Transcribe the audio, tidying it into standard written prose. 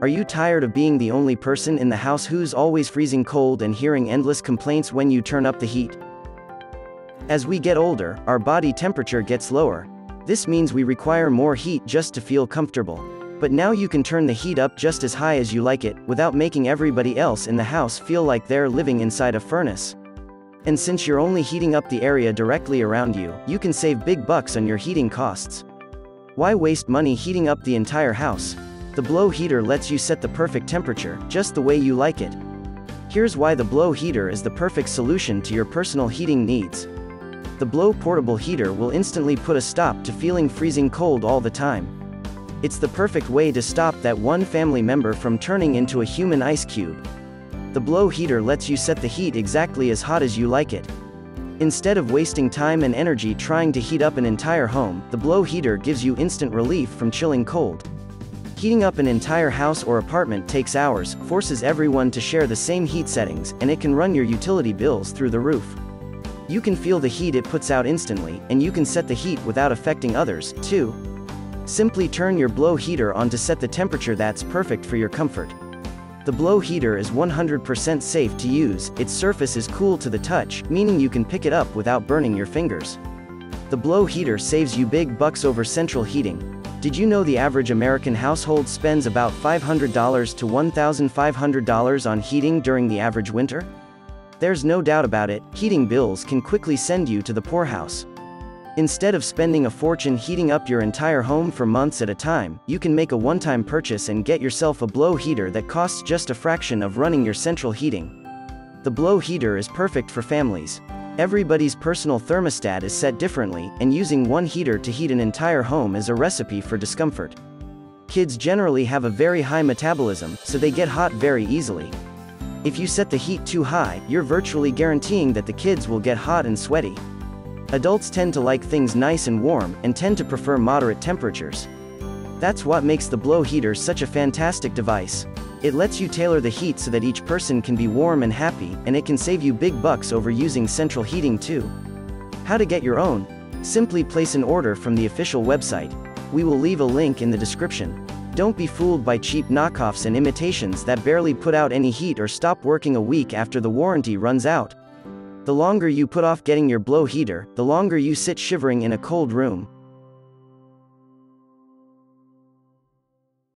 Are you tired of being the only person in the house who's always freezing cold and hearing endless complaints when you turn up the heat? As we get older, our body temperature gets lower. This means we require more heat just to feel comfortable. But now you can turn the heat up just as high as you like it, without making everybody else in the house feel like they're living inside a furnace. And since you're only heating up the area directly around you, you can save big bucks on your heating costs. Why waste money heating up the entire house? The Blaux heater lets you set the perfect temperature, just the way you like it. Here's why the Blaux heater is the perfect solution to your personal heating needs. The Blaux portable heater will instantly put a stop to feeling freezing cold all the time. It's the perfect way to stop that one family member from turning into a human ice cube. The Blaux heater lets you set the heat exactly as hot as you like it. Instead of wasting time and energy trying to heat up an entire home, the Blaux heater gives you instant relief from chilling cold. Heating up an entire house or apartment takes hours, forces everyone to share the same heat settings, and it can run your utility bills through the roof. You can feel the heat it puts out instantly, and you can set the heat without affecting others, too. Simply turn your Blaux heater on to set the temperature that's perfect for your comfort. The Blaux heater is 100% safe to use, its surface is cool to the touch, meaning you can pick it up without burning your fingers. The Blaux heater saves you big bucks over central heating. Did you know the average American household spends about $500 to $1,500 on heating during the average winter? There's no doubt about it, heating bills can quickly send you to the poorhouse. Instead of spending a fortune heating up your entire home for months at a time, you can make a one-time purchase and get yourself a Blaux heater that costs just a fraction of running your central heating. The Blaux heater is perfect for families. Everybody's personal thermostat is set differently, and using one heater to heat an entire home is a recipe for discomfort. Kids generally have a very high metabolism, so they get hot very easily. If you set the heat too high, you're virtually guaranteeing that the kids will get hot and sweaty. Adults tend to like things nice and warm, and tend to prefer moderate temperatures. That's what makes the Blaux heater such a fantastic device. It lets you tailor the heat so that each person can be warm and happy, and it can save you big bucks over using central heating too. How to get your own? Simply place an order from the official website. We will leave a link in the description. Don't be fooled by cheap knockoffs and imitations that barely put out any heat or stop working a week after the warranty runs out. The longer you put off getting your Blaux heater, the longer you sit shivering in a cold room.